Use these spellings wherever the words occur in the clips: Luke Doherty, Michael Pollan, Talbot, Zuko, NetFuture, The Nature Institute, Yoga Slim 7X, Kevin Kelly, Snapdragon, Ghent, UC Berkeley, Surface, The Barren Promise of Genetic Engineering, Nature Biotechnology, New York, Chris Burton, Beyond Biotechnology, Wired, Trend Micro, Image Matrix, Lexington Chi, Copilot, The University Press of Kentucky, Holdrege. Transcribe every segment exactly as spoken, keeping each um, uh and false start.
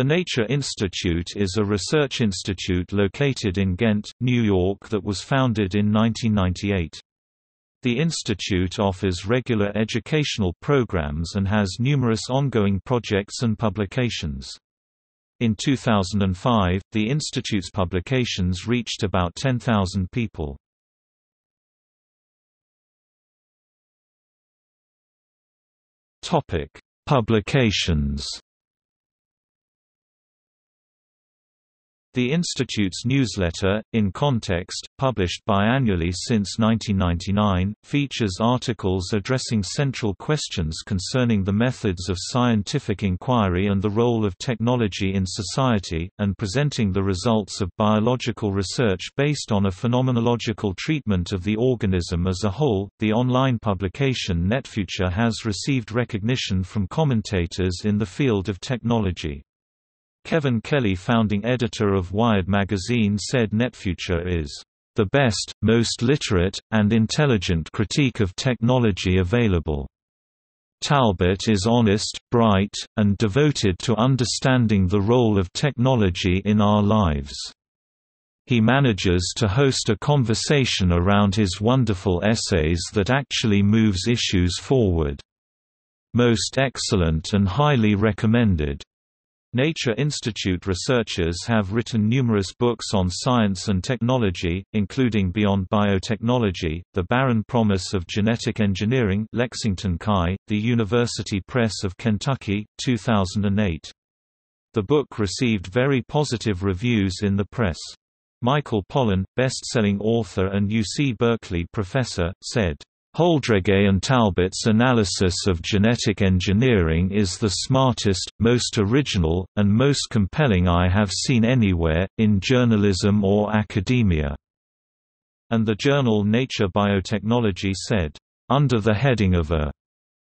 The Nature Institute is a research institute located in Ghent, New York that was founded in nineteen ninety-eight. The institute offers regular educational programs and has numerous ongoing projects and publications. In two thousand five, the institute's publications reached about ten thousand people. Topic: Publications. The institute's newsletter, In Context, published biannually since nineteen ninety-nine, features articles addressing central questions concerning the methods of scientific inquiry and the role of technology in society, and presenting the results of biological research based on a phenomenological treatment of the organism as a whole. The online publication NetFuture has received recognition from commentators in the field of technology. Kevin Kelly, founding editor of Wired magazine, said NetFuture is the best, most literate, and intelligent critique of technology available. Talbot is honest, bright, and devoted to understanding the role of technology in our lives. He manages to host a conversation around his wonderful essays that actually moves issues forward. Most excellent and highly recommended. Nature Institute researchers have written numerous books on science and technology, including Beyond Biotechnology, The Barren Promise of Genetic Engineering, Lexington Chi, The University Press of Kentucky, two thousand eight. The book received very positive reviews in the press. Michael Pollan, best-selling author and U C Berkeley professor, said, "Holdrege and Talbot's analysis of genetic engineering is the smartest, most original, and most compelling I have seen anywhere, in journalism or academia." And the journal Nature Biotechnology said, "Under the heading of a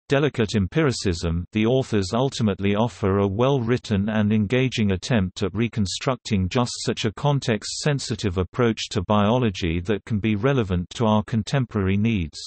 delicate empiricism, the authors ultimately offer a well-written and engaging attempt at reconstructing just such a context-sensitive approach to biology that can be relevant to our contemporary needs."